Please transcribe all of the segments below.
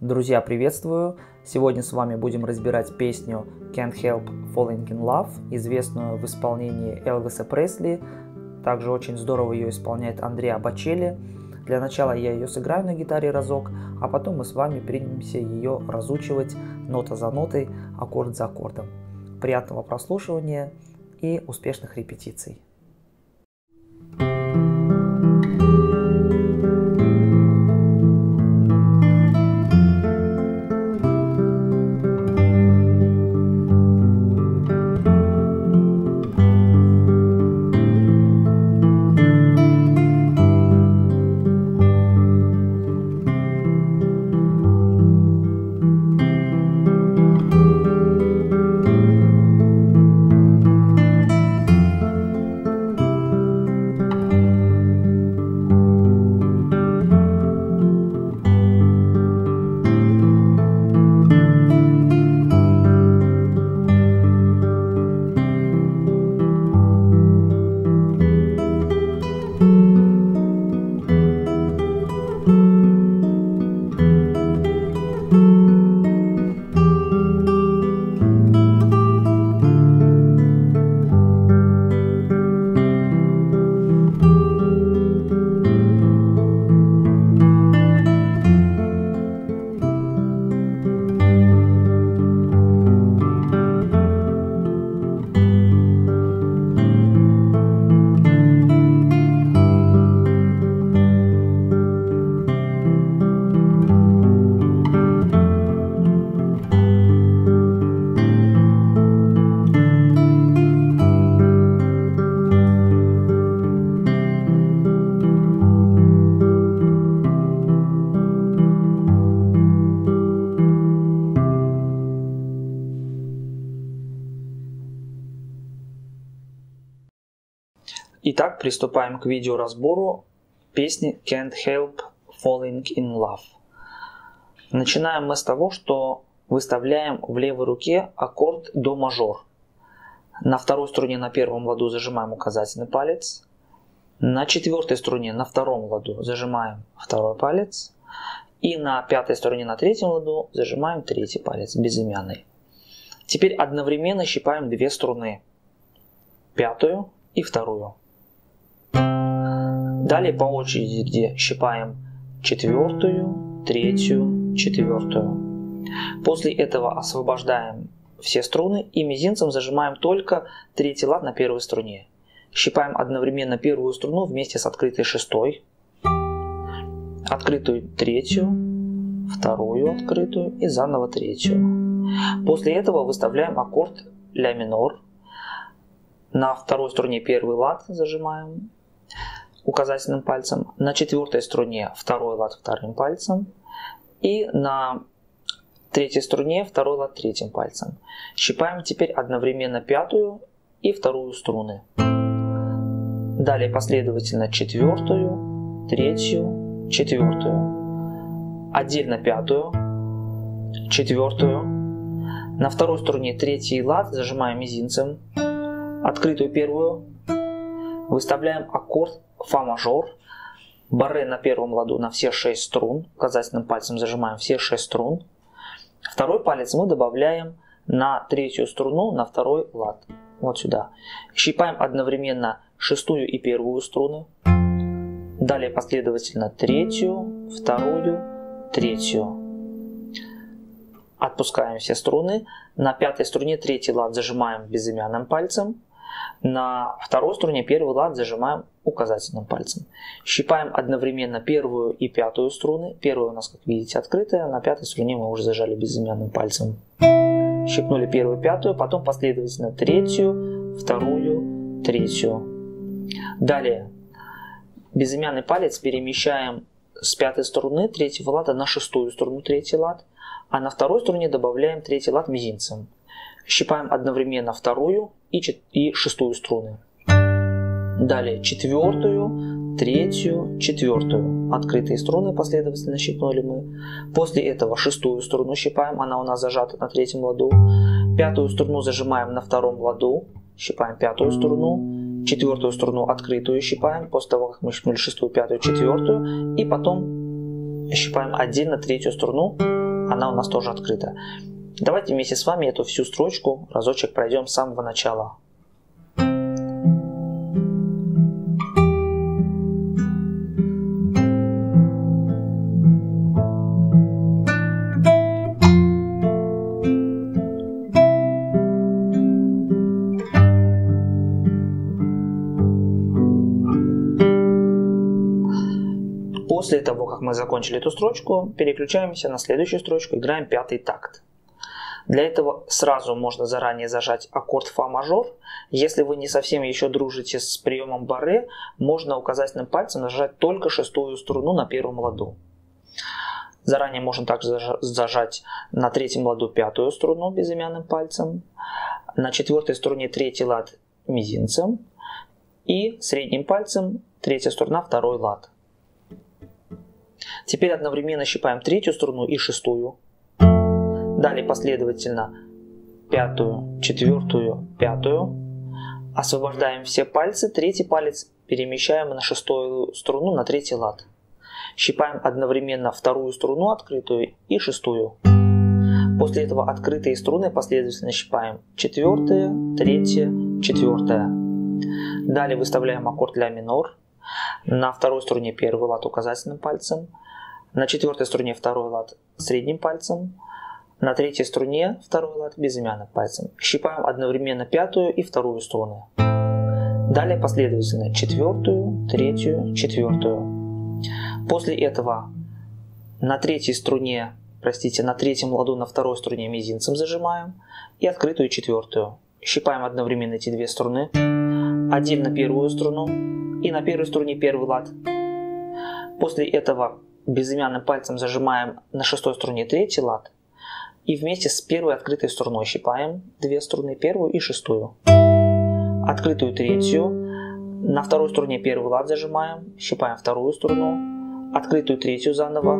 Друзья, приветствую! Сегодня с вами будем разбирать песню Can't Help Falling In Love, известную в исполнении Элвиса Пресли. Также очень здорово ее исполняет Андреа Бочелли. Для начала я ее сыграю на гитаре разок, а потом мы с вами примемся ее разучивать нота за нотой, аккорд за аккордом. Приятного прослушивания и успешных репетиций! Итак, приступаем к видеоразбору песни Can't Help Falling In Love. Начинаем мы с того, что выставляем в левой руке аккорд до мажор. На второй струне на первом ладу зажимаем указательный палец. На четвертой струне на втором ладу зажимаем второй палец. И на пятой струне на третьем ладу зажимаем третий палец, безымянный. Теперь одновременно щипаем две струны. Пятую и вторую. Далее по очереди щипаем четвертую, третью, четвертую. После этого освобождаем все струны и мизинцем зажимаем только третий лад на первой струне. Щипаем одновременно первую струну вместе с открытой шестой, открытую третью, вторую открытую и заново третью. После этого выставляем аккорд ля минор. На второй струне первый лад зажимаем указательным пальцем, на четвертой струне второй лад вторым пальцем и на третьей струне второй лад третьим пальцем. Щипаем теперь одновременно пятую и вторую струны. Далее последовательно четвертую, третью, четвертую. Отдельно пятую, четвертую. На второй струне третий лад зажимаем мизинцем. Открытую первую. Выставляем аккорд фа мажор, баррэ на первом ладу на все 6 струн, указательным пальцем зажимаем все 6 струн. Второй палец мы добавляем на третью струну, на второй лад, вот сюда. Щипаем одновременно шестую и первую струны, далее последовательно третью, вторую, третью. Отпускаем все струны, на пятой струне третий лад зажимаем безымянным пальцем. На второй струне первый лад зажимаем указательным пальцем. Щипаем одновременно первую и пятую струны. Первая у нас, как видите, открытая. На пятой струне мы уже зажали безымянным пальцем. Щипнули первую, пятую. Потом последовательно третью, вторую, третью. Далее безымянный палец перемещаем с пятой струны третьего лада на шестую струну третий лад. А на второй струне добавляем третий лад мизинцем. Щипаем одновременно вторую и шестую струны. Далее четвертую, третью, четвертую. Открытые струны последовательно щипнули мы. После этого шестую струну щипаем, она у нас зажата на третьем ладу. Пятую струну зажимаем на втором ладу. Щипаем пятую струну. Четвертую струну открытую щипаем. После того, как мы щипнули шестую, пятую, четвертую. И потом щипаем отдельно третью струну. она у нас тоже открыта. Давайте вместе с вами эту всю строчку разочек пройдем с самого начала. После того, как мы закончили эту строчку, переключаемся на следующую строчку, играем пятый такт. Для этого сразу можно заранее зажать аккорд фа мажор. Если вы не совсем еще дружите с приемом барре, можно указательным пальцем нажать только шестую струну на первом ладу. Заранее можно также зажать на третьем ладу пятую струну безымянным пальцем, на четвертой струне третий лад мизинцем и средним пальцем третья струна второй лад. Теперь одновременно щипаем третью струну и шестую. Далее последовательно пятую, четвертую, пятую. Освобождаем все пальцы. Третий палец перемещаем на шестую струну, на третий лад. Щипаем одновременно вторую струну открытую и шестую. После этого открытые струны последовательно щипаем четвертая, третья, четвертая. Далее выставляем аккорд ля минор. На второй струне первый лад указательным пальцем, на четвертой струне второй лад средним пальцем, на третьей струне второй лад безымянным пальцем. Щипаем одновременно пятую и вторую струны. Далее последовательно четвертую, третью, четвертую. После этого на третьем ладу на второй струне мизинцем зажимаем и открытую четвертую. Щипаем одновременно эти две струны, отдельно первую струну и на первой струне первый лад. После этого безымянным пальцем зажимаем на шестой струне третий лад и вместе с первой открытой струной щипаем две струны, первую и шестую. Открытую третью, на второй струне первый лад зажимаем, щипаем вторую струну, открытую третью заново.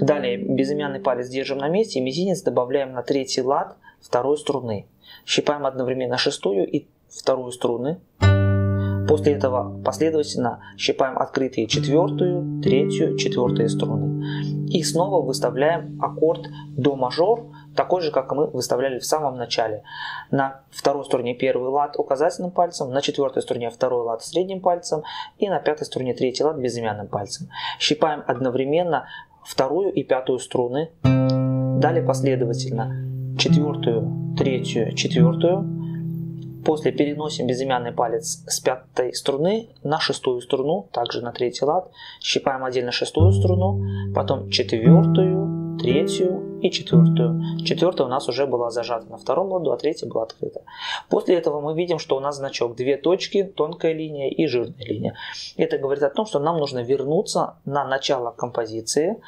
Далее безымянный палец держим на месте и мизинец добавляем на третий лад второй струны. Щипаем одновременно шестую и вторую струны. После этого последовательно щипаем открытые четвертую, третью, четвертые струны. И снова выставляем аккорд до мажор, такой же, как мы выставляли в самом начале. На второй струне первый лад указательным пальцем, на четвертой струне второй лад средним пальцем и на пятой струне третий лад безымянным пальцем. Щипаем одновременно вторую и пятую струны. Далее последовательно четвертую, третью, четвертую. После переносим безымянный палец с пятой струны на шестую струну, также на третий лад. Щипаем отдельно шестую струну, потом четвертую, третью и четвертую. Четвертая у нас уже была зажата на втором ладу, а третья была открыта. После этого мы видим, что у нас значок две точки, тонкая линия и жирная линия. Это говорит о том, что нам нужно вернуться на начало композиции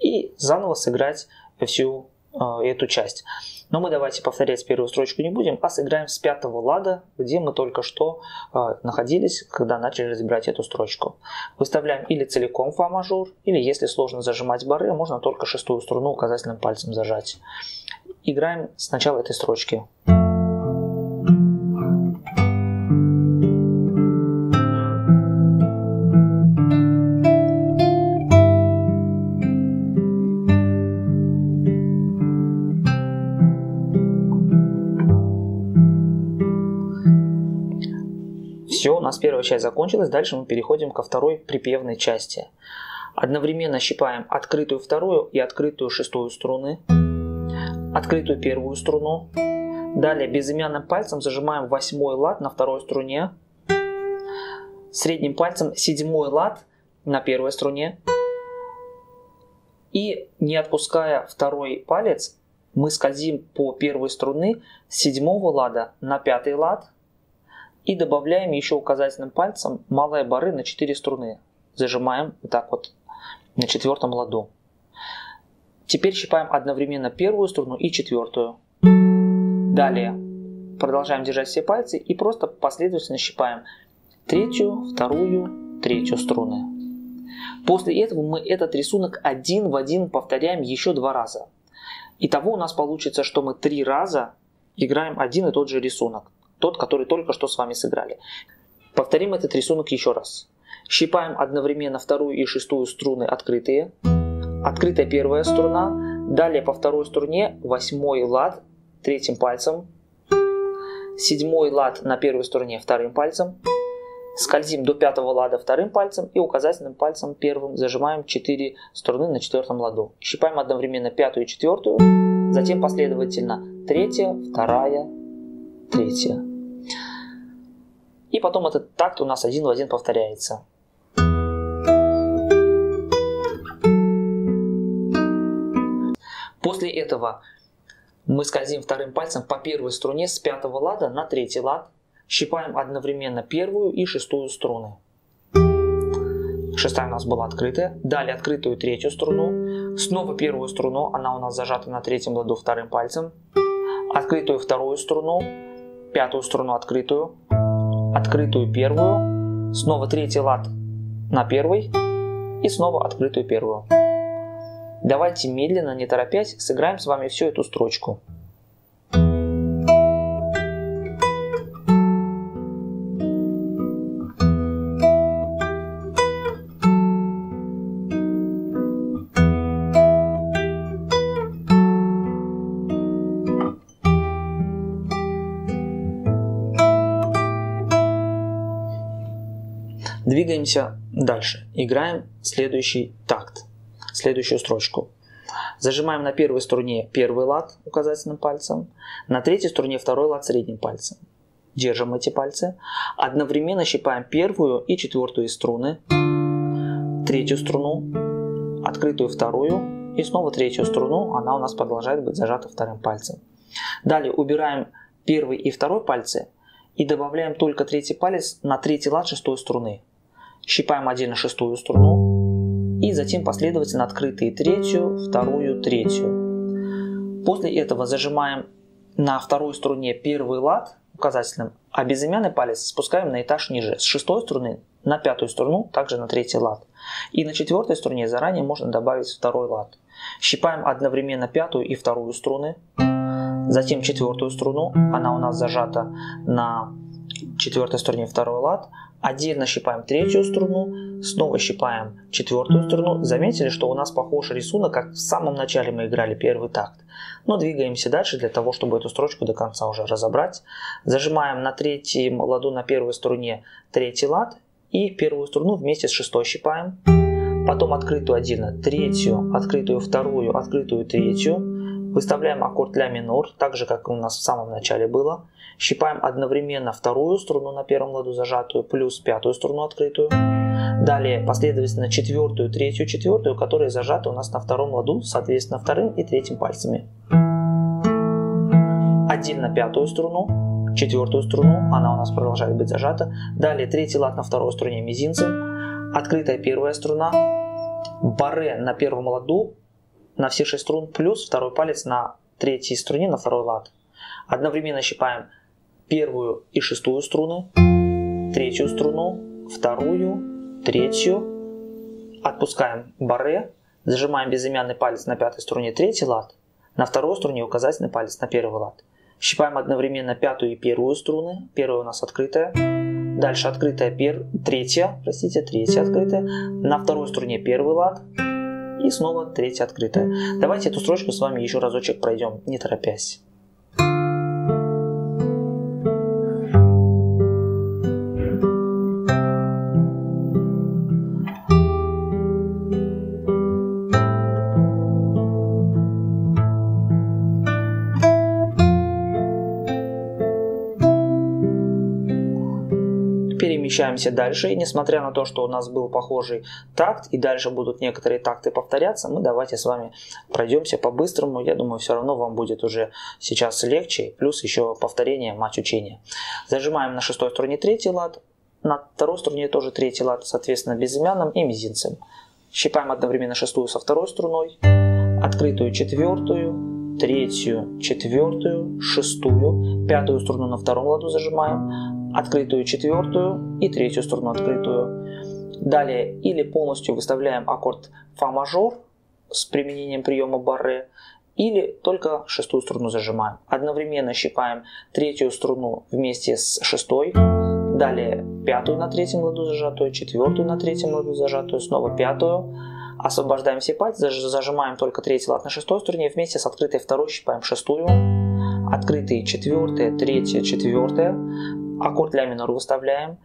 и заново сыграть всю эту часть. Но мы давайте повторять первую строчку не будем, а сыграем с пятого лада, где мы только что находились, когда начали разбирать эту строчку. Выставляем или целиком фа мажор, или если сложно зажимать баррэ, можно только шестую струну указательным пальцем зажать. Играем с начала этой строчки. Все, у нас первая часть закончилась, дальше мы переходим ко второй припевной части. Одновременно щипаем открытую вторую и открытую шестую струны, открытую первую струну. Далее безымянным пальцем зажимаем восьмой лад на второй струне, средним пальцем седьмой лад на первой струне. И не отпуская второй палец, мы скользим по первой струны с седьмого лада на пятый лад. И добавляем еще указательным пальцем малые баррэ на 4 струны. Зажимаем вот так вот на четвертом ладу. Теперь щипаем одновременно первую струну и четвертую. Далее продолжаем держать все пальцы и просто последовательно щипаем третью, вторую, третью струны. После этого мы этот рисунок один в один повторяем еще 2 раза. Итого у нас получится, что мы 3 раза играем один и тот же рисунок. Тот, который только что с вами сыграли. Повторим этот рисунок еще раз. Щипаем одновременно вторую и шестую струны открытые. Открытая первая струна. Далее по второй струне восьмой лад третьим пальцем, седьмой лад на первой струне вторым пальцем, скользим до пятого лада вторым пальцем и указательным пальцем первым зажимаем 4 струны на четвертом ладу. Щипаем одновременно пятую и четвертую, затем последовательно третья, вторая, третья. И потом этот такт у нас один в один повторяется. После этого мы скользим вторым пальцем по первой струне с пятого лада на третий лад. Щипаем одновременно первую и шестую струны. Шестая у нас была открытая. Далее открытую третью струну. Снова первую струну, она у нас зажата на третьем ладу вторым пальцем. Открытую вторую струну. Пятую струну открытую. Открытую первую. Снова третий лад на первый. И снова открытую первую. Давайте медленно, не торопясь, сыграем с вами всю эту строчку. Двигаемся дальше. Играем следующий такт, следующую строчку. Зажимаем на первой струне первый лад указательным пальцем, на третьей струне второй лад средним пальцем. Держим эти пальцы. Одновременно щипаем первую и четвертую струны, третью струну, открытую вторую и снова третью струну. Она у нас продолжает быть зажата вторым пальцем. Далее убираем первый и второй пальцы и добавляем только третий палец на третий лад шестой струны. Щипаем отдельно шестую струну и затем последовательно открытые третью, вторую, третью. После этого зажимаем на второй струне первый лад указательным, а безымянный палец спускаем на этаж ниже. С шестой струны на пятую струну, также на третий лад. И на четвертой струне заранее можно добавить второй лад. Щипаем одновременно пятую и вторую струны, затем четвертую струну, она у нас зажата на четвертой струне второй лад. Отдельно щипаем третью струну, снова щипаем четвертую струну. Заметили, что у нас похож рисунок, как в самом начале мы играли первый такт. Но двигаемся дальше для того, чтобы эту строчку до конца уже разобрать. Зажимаем на третьем ладу на первой струне третий лад и первую струну вместе с шестой щипаем. Потом открытую отдельно третью, открытую вторую, открытую третью. Выставляем аккорд ля минор, так же как у нас в самом начале было. Щипаем одновременно вторую струну на первом ладу зажатую, плюс пятую струну открытую. Далее последовательно четвертую, третью, четвертую, которые зажаты у нас на втором ладу, соответственно вторым и третьим пальцами. Отдельно пятую струну, четвертую струну, она у нас продолжает быть зажата. Далее третий лад на второй струне мизинцем, открытая первая струна, барре на первом ладу на все 6 струн, плюс второй палец на третьей струне на второй лад. Одновременно щипаем первую и шестую струны, третью струну, вторую, третью. Отпускаем барре, зажимаем безымянный палец на пятой струне третий лад, на второй струне указательный палец на первый лад. Щипаем одновременно пятую и первую струны, первая у нас открытая, дальше открытая третья открытая, на второй струне первый лад и снова третья открытая. Давайте эту строчку с вами еще разочек пройдем, не торопясь. Перемещаемся дальше, и несмотря на то, что у нас был похожий такт, и дальше будут некоторые такты повторяться, мы давайте с вами пройдемся по-быстрому. Я думаю, все равно вам будет уже сейчас легче, плюс еще повторение мать учения. Зажимаем на шестой струне третий лад, на второй струне тоже третий лад, соответственно безымянным и мизинцем. Щипаем одновременно шестую со второй струной, открытую четвертую, третью, четвертую, шестую, пятую струну на втором ладу зажимаем, открытую четвертую и третью струну открытую. Далее или полностью выставляем аккорд фа мажор с применением приема барре, или только шестую струну зажимаем. Одновременно щипаем третью струну вместе с шестой, далее пятую на третьем ладу зажатую, четвертую на третьем ладу зажатую, снова пятую. Освобождаем все пальцы, зажимаем только третий лад на шестой струне, вместе с открытой второй щипаем шестую, открытые четвертая, третья, четвертая, аккорд ля минор выставляем,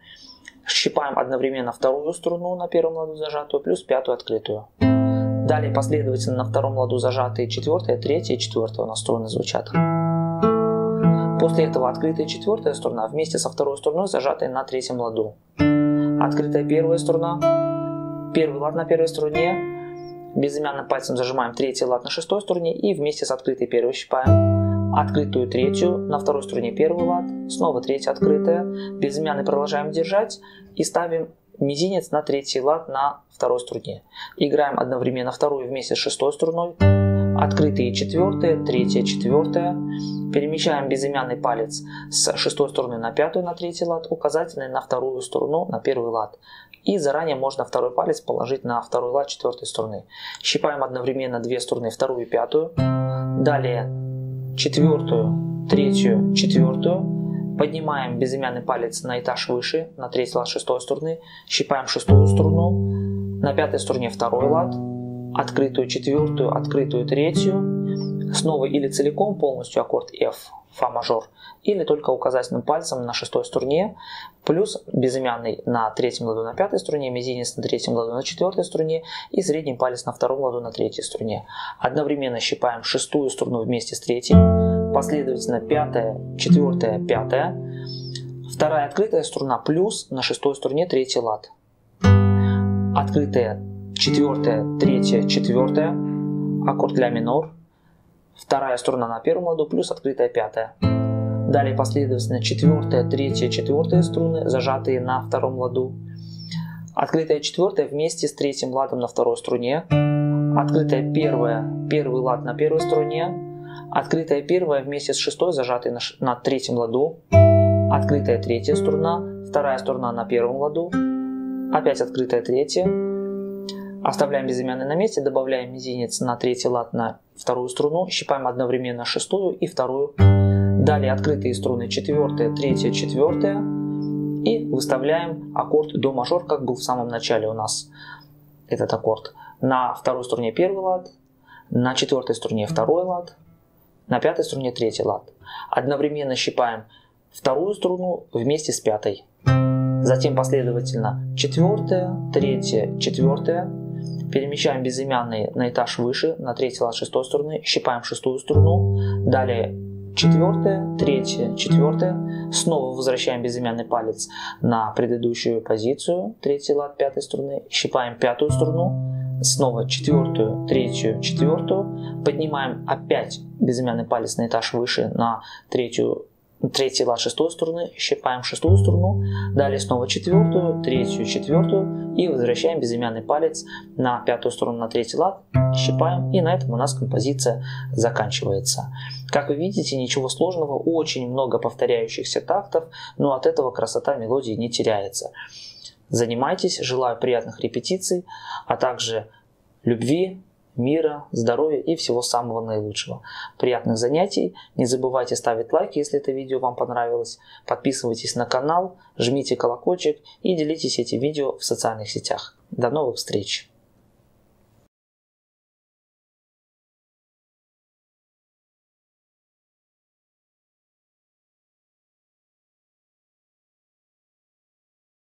щипаем одновременно вторую струну на первом ладу зажатую, плюс пятую открытую. Далее последовательно на втором ладу зажатые четвертая, третья и четвертая у нас струны звучат. После этого открытая четвертая струна вместе со второй струной зажатой на третьем ладу. Открытая первая струна, первый лад на первой струне, безымянным пальцем зажимаем третий лад на шестой струне и вместе с открытой первой щипаем открытую третью, на второй струне первый лад, снова третья открытая, безымянный продолжаем держать и ставим мизинец на третий лад на второй струне. Играем одновременно вторую вместе с шестой струной, открытые четвертая, третья, четвертая. Перемещаем безымянный палец с шестой струны на пятую на третий лад, указательный на вторую струну на первый лад. И заранее можно второй палец положить на второй лад четвертой струны. Щипаем одновременно две струны, вторую и пятую. Далее четвертую, третью, четвертую. Поднимаем безымянный палец на этаж выше, на третий лад шестой струны. Щипаем шестую струну, на пятой струне второй лад. Открытую четвертую, открытую третью, снова или целиком полностью аккорд F, фа мажор, или только указательным пальцем на шестой струне, плюс безымянный на третьем ладу на пятой струне, мизинец на третьем ладу на четвертой струне и средний палец на втором ладу на третьей струне. Одновременно щипаем шестую струну вместе с третьей, последовательно пятая, четвертая, пятая, вторая открытая струна плюс на шестой струне третий лад. Открытая четвертая, третья, четвертая, аккорд ля минор, вторая струна на первом ладу плюс открытая пятая. Далее последовательно четвертая, третья, четвертая струны, зажатые на втором ладу. Открытая четвертая вместе с третьим ладом на второй струне. Открытая первая, первый лад на первой струне. Открытая первая вместе с шестой, зажатой на третьем ладу. Открытая третья струна, вторая струна на первом ладу. Опять открытая третья. Оставляем безымянный на месте, добавляем мизинец на третий лад на вторую струну, щипаем одновременно шестую и вторую. Далее открытые струны четвертая, третья, четвертая. И выставляем аккорд до мажор, как был в самом начале у нас этот аккорд. На второй струне первый лад, на четвертой струне второй лад, на пятой струне третий лад. Одновременно щипаем вторую струну вместе с пятой. Затем последовательно четвертая, третья, четвертая. Перемещаем безымянный на этаж выше, на третий лад шестой струны, щипаем шестую струну. Далее четвертая, третья, четвертая. Снова возвращаем безымянный палец на предыдущую позицию, третий лад пятой струны, щипаем пятую струну. Снова четвертую, третью, четвертую. Поднимаем опять безымянный палец на этаж выше, на третий лад шестой струны, щипаем шестую струну, далее снова четвертую, третью, четвертую и возвращаем безымянный палец на пятую струну на третий лад, щипаем, и на этом у нас композиция заканчивается. Как вы видите, ничего сложного, очень много повторяющихся тактов, но от этого красота мелодии не теряется. Занимайтесь, желаю приятных репетиций, а также любви, мира, здоровья и всего самого наилучшего. Приятных занятий. Не забывайте ставить лайки, если это видео вам понравилось. Подписывайтесь на канал, жмите колокольчик и делитесь этим видео в социальных сетях. До новых встреч!